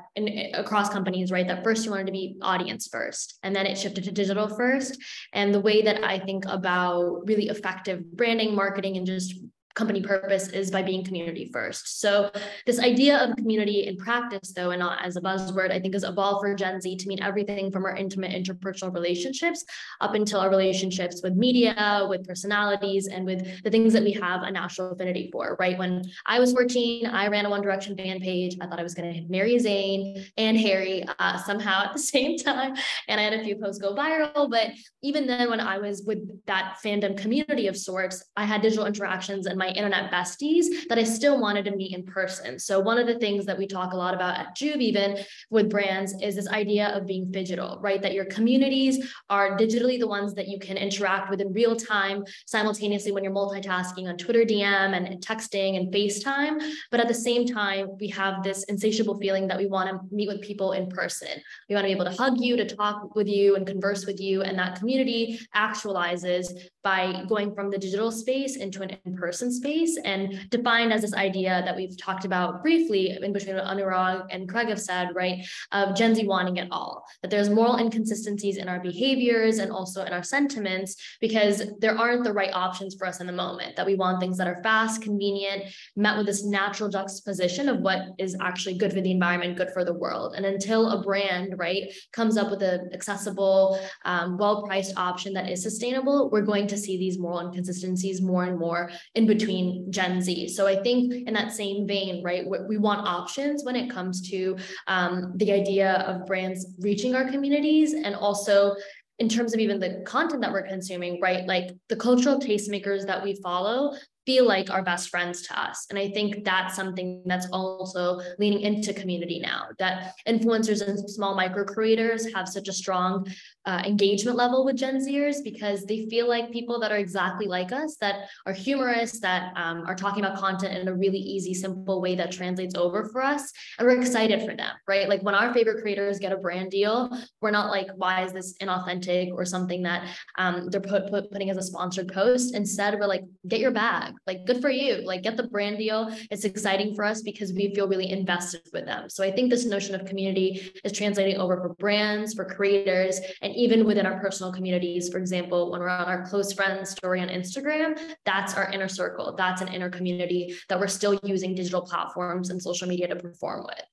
across companies, right, that first you wanted to be audience first, and then it shifted to digital first. And the way that I think about really effective branding, marketing, and just company purpose is by being community first. So this idea of community in practice, though, and not as a buzzword, I think has evolved for Gen Z to mean everything from our intimate interpersonal relationships up until our relationships with media, with personalities, and with the things that we have a national affinity for, right? When I was 14, I ran a One Direction fan page. I thought I was going to marry Zayn and Harry somehow at the same time. And I had a few posts go viral. But even then, when I was with that fandom community of sorts, I had digital interactions and my my internet besties that I still wanted to meet in person. So one of the things that we talk a lot about at Juv, even with brands, is this idea of being digital, right? That your communities are digitally the ones that you can interact with in real time, simultaneously when you're multitasking on Twitter DM and texting and FaceTime. But at the same time, we have this insatiable feeling that we want to meet with people in person. We want to be able to hug you, to talk with you and converse with you. And that community actualizes by going from the digital space into an in-person space, and defined as this idea that we've talked about briefly in between what Anurag and Craig have said, right, of Gen Z wanting it all, that there's moral inconsistencies in our behaviors and also in our sentiments because there aren't the right options for us in the moment, that we want things that are fast, convenient, met with this natural juxtaposition of what is actually good for the environment, good for the world. And until a brand, right, comes up with an accessible, well-priced option that is sustainable, we're going to see these moral inconsistencies more and more in between Gen Z. So I think in that same vein, right, we want options when it comes to the idea of brands reaching our communities, and also in terms of even the content that we're consuming, right, like the cultural tastemakers that we follow feel like our best friends to us. And I think that's something that's also leaning into community now, that influencers and small micro creators have such a strong engagement level with Gen Zers because they feel like people that are exactly like us, that are humorous, that are talking about content in a really easy, simple way that translates over for us. And we're excited for them, right? Like when our favorite creators get a brand deal, we're not like, why is this inauthentic or something that they're putting as a sponsored post? Instead, we're like, get your bag. Like, good for you, like get the brand deal. It's exciting for us because we feel really invested with them. So I think this notion of community is translating over for brands, for creators, and even within our personal communities. For example, when we're on our close friends story on Instagram, that's our inner circle. That's an inner community that we're still using digital platforms and social media to perform with.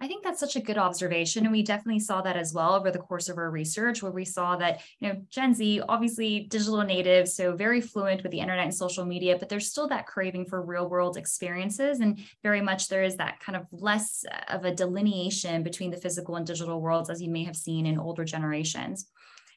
I think that's such a good observation. And we definitely saw that as well over the course of our research, where we saw that, you know, Gen Z, obviously digital native, so very fluent with the internet and social media, but there's still that craving for real world experiences. And very much there is that kind of less of a delineation between the physical and digital worlds, as you may have seen in older generations.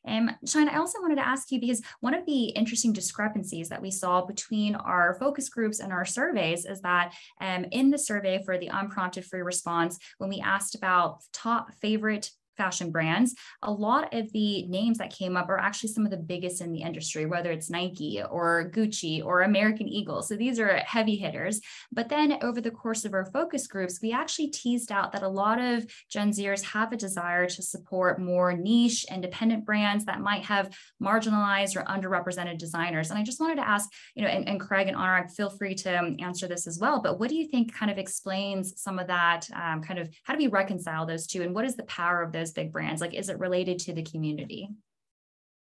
Shaina, I also wanted to ask you, because one of the interesting discrepancies that we saw between our focus groups and our surveys is that in the survey for the unprompted free response, when we asked about top favorite fashion brands, a lot of the names that came up are actually some of the biggest in the industry, whether it's Nike or Gucci or American Eagle. So these are heavy hitters. But then over the course of our focus groups, we actually teased out that a lot of Gen Zers have a desire to support more niche independent brands that might have marginalized or underrepresented designers. And I just wanted to ask, you know, and Craig and Anurag, feel free to answer this as well, but what do you think kind of explains some of that, kind of how do we reconcile those two? And what is the power of those big brands? Like, is it related to the community?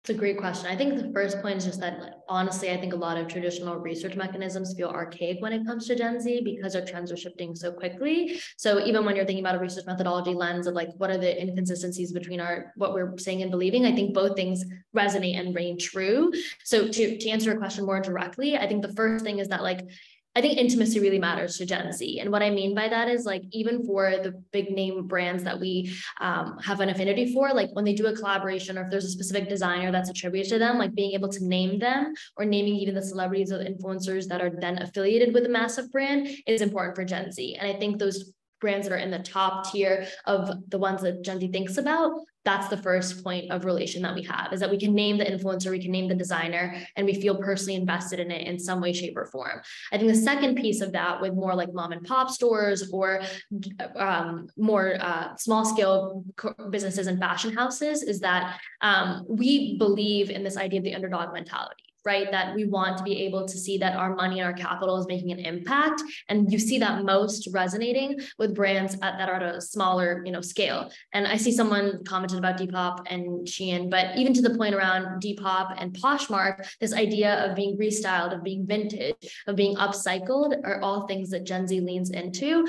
It's a great question. I think the first point is just that, honestly, I think a lot of traditional research mechanisms feel archaic when it comes to Gen Z because our trends are shifting so quickly. So even when you're thinking about a research methodology lens of like, what are the inconsistencies between our what we're saying and believing, I think both things resonate and reign true. So to answer your question more directly, I think the first thing is that, like, I think intimacy really matters to Gen Z. And what I mean by that is, like, even for the big name brands that we have an affinity for, like when they do a collaboration or if there's a specific designer that's attributed to them, like being able to name them or naming even the celebrities or the influencers that are then affiliated with a massive brand is important for Gen Z. And I think those brands that are in the top tier of the ones that Gen Z thinks about, that's the first point of relation that we have, is that we can name the influencer, we can name the designer, and we feel personally invested in it in some way, shape, or form. I think the second piece of that, with more like mom and pop stores or more small scale businesses and fashion houses, is that we believe in this idea of the underdog mentality, right? That we want to be able to see that our money and our capital is making an impact. And you see that most resonating with brands that are at a smaller, you know, scale. And I see someone commented about Depop and Shein, but even to the point around Depop and Poshmark, this idea of being restyled, of being vintage, of being upcycled are all things that Gen Z leans into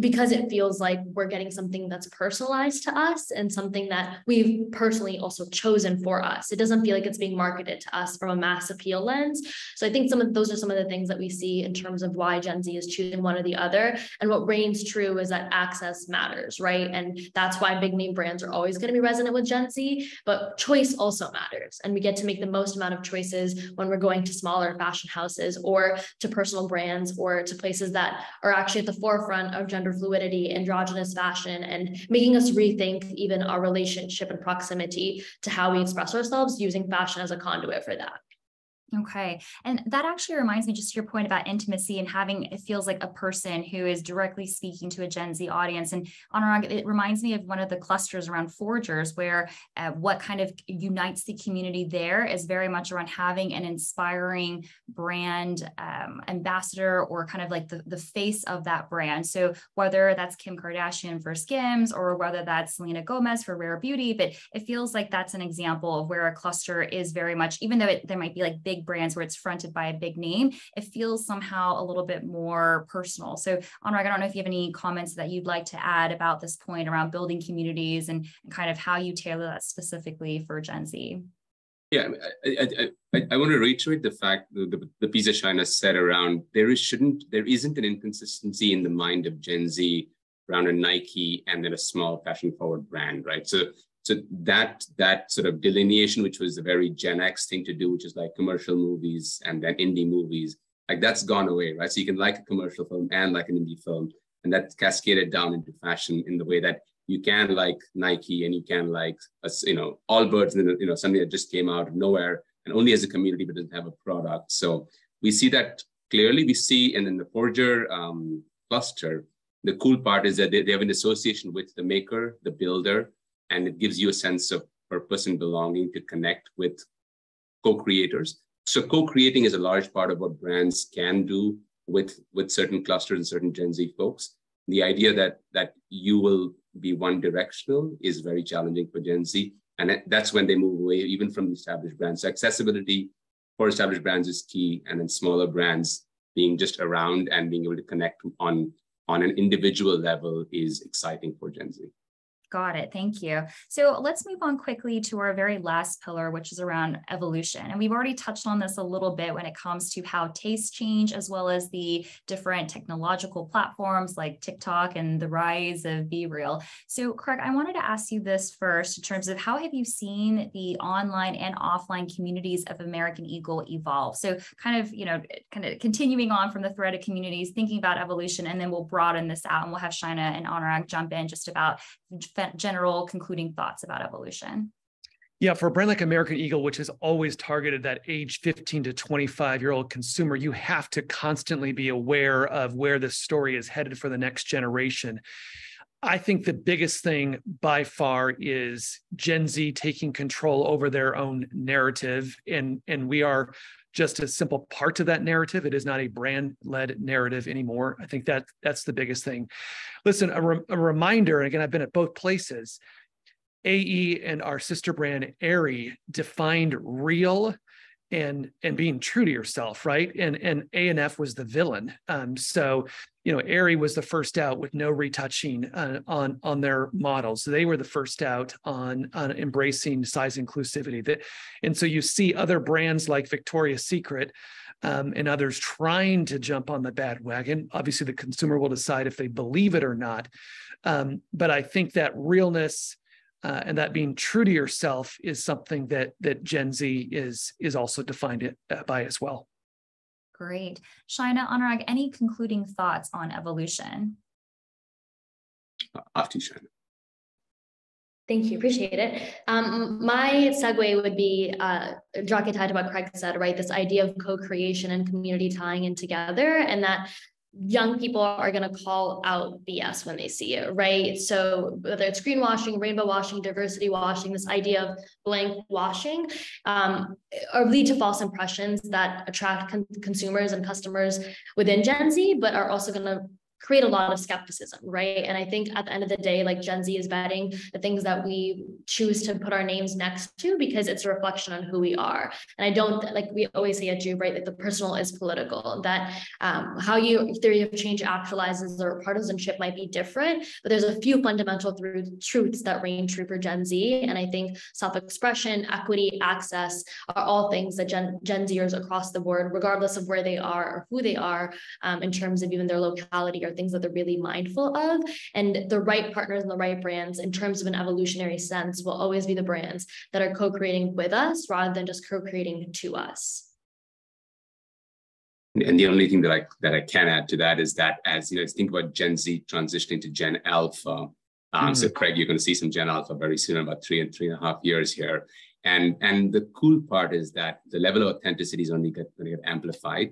because it feels like we're getting something that's personalized to us and something that we've personally also chosen for us. It doesn't feel like it's being marketed to us from a mass appeal lens. So I think those are some of the things that we see in terms of why Gen Z is choosing one or the other. And what reigns true is that access matters, right? And that's why big name brands are always going to be resonant with Gen Z, but choice also matters. And we get to make the most amount of choices when we're going to smaller fashion houses or to personal brands or to places that are actually at the forefront of gender fluidity, androgynous fashion, and making us rethink even our relationship and proximity to how we express ourselves using fashion as a conduit for that. Okay. And that actually reminds me just your point about intimacy and having, it feels like a person who is directly speaking to a Gen Z audience. And Anurag, it reminds me of one of the clusters around Forgers, where what kind of unites the community there is very much around having an inspiring brand ambassador, or kind of like the face of that brand. So whether that's Kim Kardashian for Skims, or whether that's Selena Gomez for Rare Beauty, but it feels like that's an example of where a cluster is very much, even though there might be like big brands where it's fronted by a big name, it feels somehow a little bit more personal. So Anurag, I don't know if you have any comments that you'd like to add about this point around building communities and kind of how you tailor that specifically for Gen Z. Yeah, I want to reiterate the fact, the piece that Shaina said around there isn't an inconsistency in the mind of Gen Z around a Nike and then a small fashion forward brand, right? So that sort of delineation, which was a very Gen X thing to do, which is like commercial movies and then indie movies, like that's gone away, right? So you can like a commercial film and like an indie film, and that cascaded down into fashion in the way that you can like Nike and you can like, Allbirds, you know, something that just came out of nowhere and only as a community, but doesn't have a product. So we see that clearly. We see, and in the Forger cluster, the cool part is that they have an association with the maker, the builder, and it gives you a sense of purpose and belonging to connect with co-creators. So co-creating is a large part of what brands can do with certain clusters and certain Gen Z folks. The idea that you will be one directional is very challenging for Gen Z. And that's when they move away even from the established brands. So accessibility for established brands is key. And then smaller brands being just around and being able to connect on an individual level is exciting for Gen Z. Got it. Thank you. So let's move on quickly to our very last pillar, which is around evolution. And we've already touched on this a little bit when it comes to how tastes change, as well as the different technological platforms like TikTok and the rise of BeReal. So Craig, I wanted to ask you this first in terms of how have you seen the online and offline communities of American Eagle evolve? So kind of continuing on from the thread of communities, thinking about evolution, and then we'll broaden this out and we'll have Shaina and Anurag jump in just about general concluding thoughts about evolution. Yeah, for a brand like American Eagle, which has always targeted that age 15 to 25-year-old consumer, you have to constantly be aware of where this story is headed for the next generation. I think the biggest thing by far is Gen Z taking control over their own narrative, and we are just a simple part of that narrative. It is not a brand-led narrative anymore. I think that's the biggest thing. Listen, a reminder, and again, I've been at both places, AE and our sister brand Aerie defined real and being true to yourself, right? And A&F was the villain. Aerie was the first out with no retouching on their models. They were the first out on embracing size inclusivity. And so you see other brands like Victoria's Secret and others trying to jump on the bandwagon. Obviously, the consumer will decide if they believe it or not. But I think that realness and that being true to yourself is something that Gen Z is also defined by as well. Great. Shaina, Anurag, any concluding thoughts on evolution? Off to you, Shaina. Thank you. Appreciate it. My segue would be drawing tied to what Craig said, right? This idea of co-creation and community tying in together, and that young people are going to call out BS when they see it, right? So whether it's greenwashing, rainbow washing, diversity washing, this idea of blank washing, or lead to false impressions that attract consumers and customers within Gen Z, but are also going to create a lot of skepticism, right? And I think at the end of the day, like Gen Z is vetting the things that we choose to put our names next to because it's a reflection on who we are. And I don't, like we always say at Juv, right, that the personal is political, that how your theory of change actualizes or partisanship might be different, but there's a few fundamental truths that reign true for Gen Z. And I think self-expression, equity, access are all things that Gen Zers across the board, regardless of where they are or who they are, in terms of even their locality, are things that they're really mindful of. And the right partners and the right brands in terms of an evolutionary sense will always be the brands that are co-creating with us rather than just co-creating to us. And the only thing that I can add to that is that, as you know, think about Gen Z transitioning to Gen Alpha. So Craig, you're going to see some Gen Alpha very soon, about 3 and 3.5 years here. And the cool part is that the level of authenticity is only going to get amplified,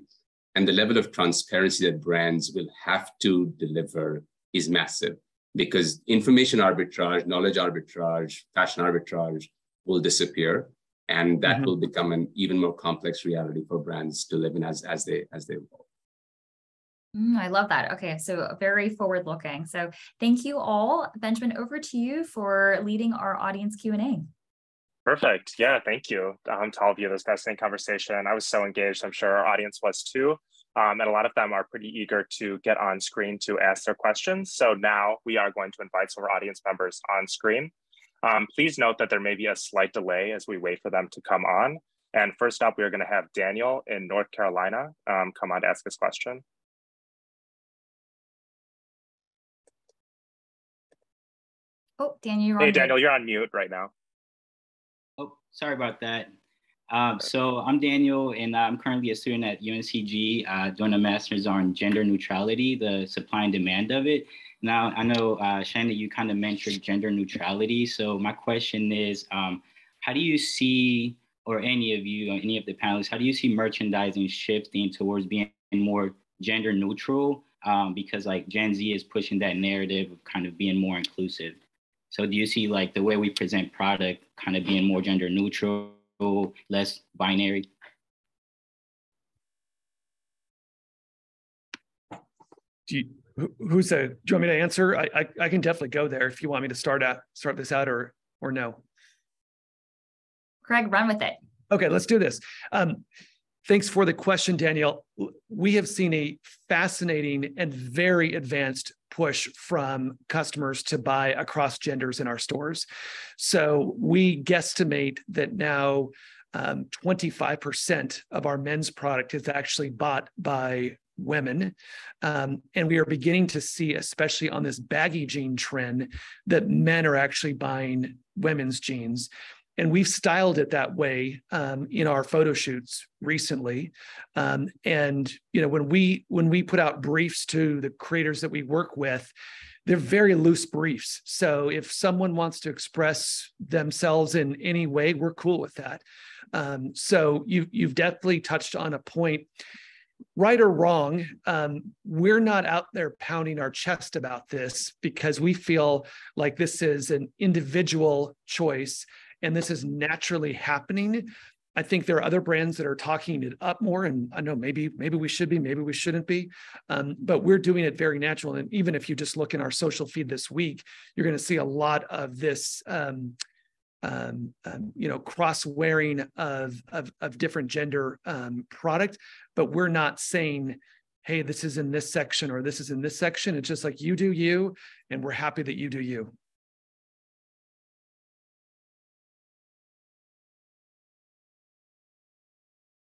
and the level of transparency that brands will have to deliver is massive, because information arbitrage, knowledge arbitrage, fashion arbitrage will disappear. And that will become an even more complex reality for brands to live in as they evolve. I love that. Okay, so very forward-looking. So thank you all. Benjamin, over to you for leading our audience Q&A. Perfect. Yeah, thank you to all of you. This fascinating conversation. I was so engaged. I'm sure our audience was too. And a lot of them are pretty eager to get on screen to ask their questions. So now we are going to invite some of our audience members on screen. Please note that there may be a slight delay as we wait for them to come on. And first up, we are going to have Daniel in North Carolina come on to ask his question. Oh, Daniel, you're on. Hey, Daniel, you're on mute right now. Oh, sorry about that. So I'm Daniel, and I'm currently a student at UNCG doing a master's on gender neutrality, the supply and demand of it. Now, I know, Shaina, you kind of mentioned gender neutrality. So my question is, how do you see, or any of you, or any of the panelists, how do you see merchandising shifting towards being more gender neutral? Because like Gen Z is pushing that narrative of kind of being more inclusive. So do you see like the way we present product kind of being more gender neutral, less binary? Do you want me to answer? I can definitely go there if you want me to start this out or no. Craig, run with it. Okay, let's do this. Thanks for the question, Danielle. We have seen a fascinating and very advanced push from customers to buy across genders in our stores. So we guesstimate that now 25% of our men's product is actually bought by women. And we are beginning to see, especially on this baggy jean trend, that men are actually buying women's jeans. And we've styled it that way in our photo shoots recently. And you know, when we put out briefs to the creators that we work with, they're very loose briefs. So if someone wants to express themselves in any way, we're cool with that. So you've definitely touched on a point. Right or wrong, we're not out there pounding our chest about this because we feel like this is an individual choice and this is naturally happening. I think there are other brands that are talking it up more, and I know maybe we should be, maybe we shouldn't be, but we're doing it very natural. And even if you just look in our social feed this week, you're going to see a lot of this you know, cross-wearing of different gender product, but we're not saying, hey, this is in this section or this is in this section. It's just like, you do you, and we're happy that you do you.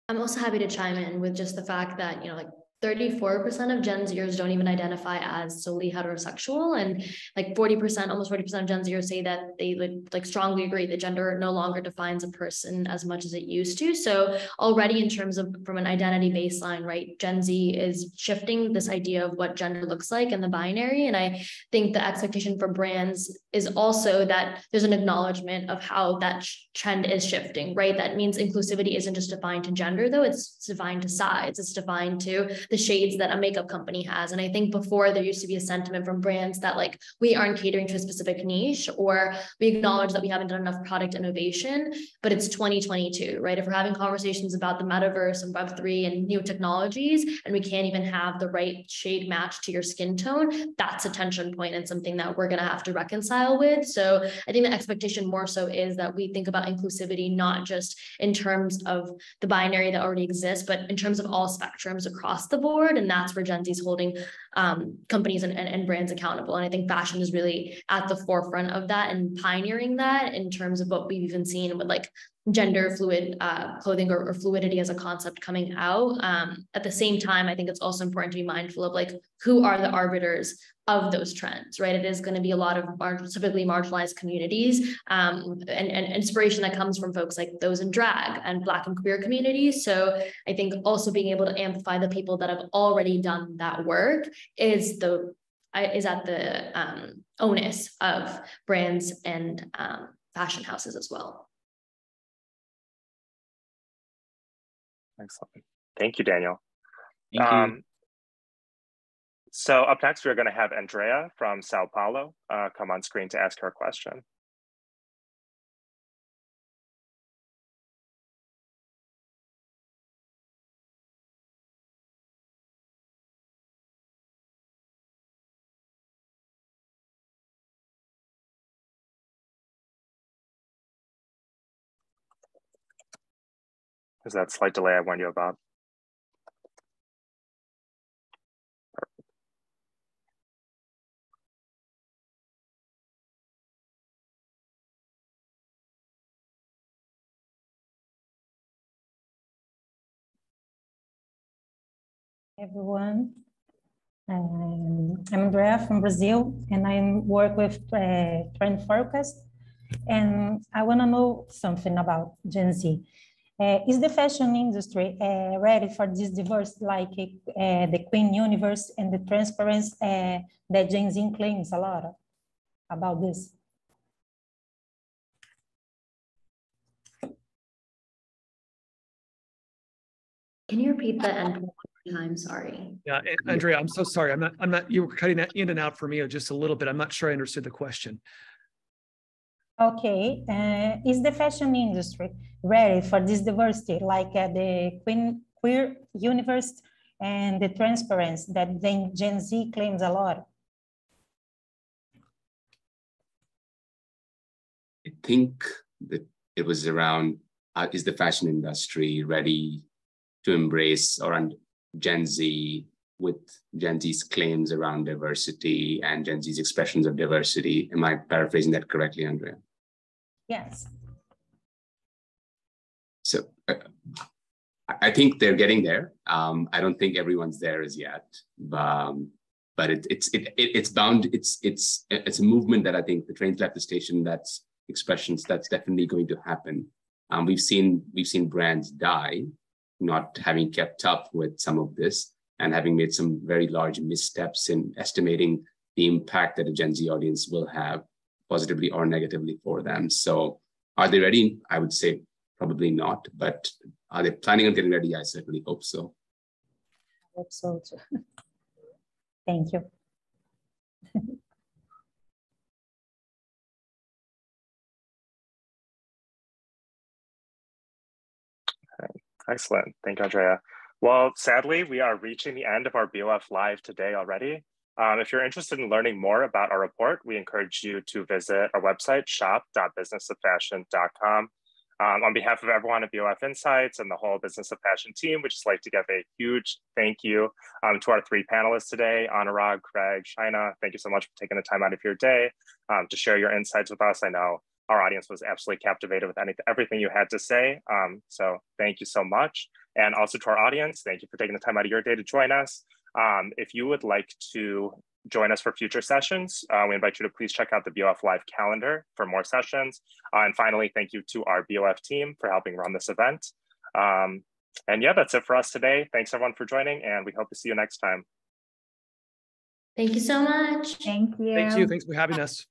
I'm also happy to chime in with just the fact that, you know, like 34% of Gen Zers don't even identify as solely heterosexual, and like 40%, almost 40% of Gen Zers say that they like strongly agree that gender no longer defines a person as much as it used to. So already in terms of from an identity baseline, right, Gen Z is shifting this idea of what gender looks like and the binary. And I think the expectation for brands is also that there's an acknowledgement of how that trend is shifting, right? That means inclusivity isn't just defined to gender, though. It's defined to size. It's defined to the shades that a makeup company has. And I think before there used to be a sentiment from brands that like, we aren't catering to a specific niche, or we acknowledge that we haven't done enough product innovation, but it's 2022, right? If we're having conversations about the metaverse and Web3 and new technologies, and we can't even have the right shade match to your skin tone, that's a tension point and something that we're going to have to reconcile with. So I think the expectation more so is that we think about inclusivity, not just in terms of the binary that already exists, but in terms of all spectrums across the board. And that's where Gen Z is holding companies and brands accountable. And I think fashion is really at the forefront of that and pioneering that in terms of what we've even seen with like gender fluid clothing or fluidity as a concept coming out. At the same time, I think it's also important to be mindful of like, who are the arbiters of those trends, right? It is going to be a lot of typically marginalized communities and inspiration that comes from folks like those in drag and Black and queer communities. So I think also being able to amplify the people that have already done that work is at the onus of brands and fashion houses as well. Excellent. Thank you, Daniel. Thank you. So up next, we're going to have Andrea from Sao Paulo come on screen to ask her question. There's that slight delay I warned you about. Perfect. Everyone, I'm Andrea from Brazil, and I work with Trend Forecast, and I want to know something about Gen Z. Is the fashion industry ready for this diverse, like the Queen universe and the transparency that Gen Z claims a lot of, about this? Can you repeat the end one more time? Sorry. Yeah, Andrea, I'm so sorry. I'm not. You were cutting that in and out for me just a little bit. I'm not sure I understood the question. Okay, is the fashion industry ready for this diversity, like the queer universe and the transparency that then Gen Z claims a lot? I think that it was around, is the fashion industry ready to embrace or Gen Z with Gen Z's claims around diversity and Gen Z's expressions of diversity? Am I paraphrasing that correctly, Andrea? Yes. So I think they're getting there. I don't think everyone's there as yet, but it's bound. It's a movement that I think the trains left the station. That's expressions. That's definitely going to happen. We've seen brands die, not having kept up with some of this and having made some very large missteps in estimating the impact that a Gen Z audience will have, positively or negatively, for them. So are they ready? I would say probably not, but are they planning on getting ready? I certainly hope so. I hope so too. Thank you. Okay. Excellent. Thank you, Andrea. Well, sadly, we are reaching the end of our BOF Live today already. If you're interested in learning more about our report, we encourage you to visit our website, shop.businessoffashion.com. On behalf of everyone at BOF Insights and the whole Business of Fashion team, we'd just like to give a huge thank you to our three panelists today, Anurag, Craig, Shaina. Thank you so much for taking the time out of your day to share your insights with us. I know our audience was absolutely captivated with everything you had to say. So thank you so much. And also to our audience, thank you for taking the time out of your day to join us. If you would like to join us for future sessions, we invite you to please check out the BOF Live calendar for more sessions. And finally, thank you to our BOF team for helping run this event. And yeah, that's it for us today. Thanks everyone for joining, and we hope to see you next time. Thank you so much. Thank you. Thanks for having us.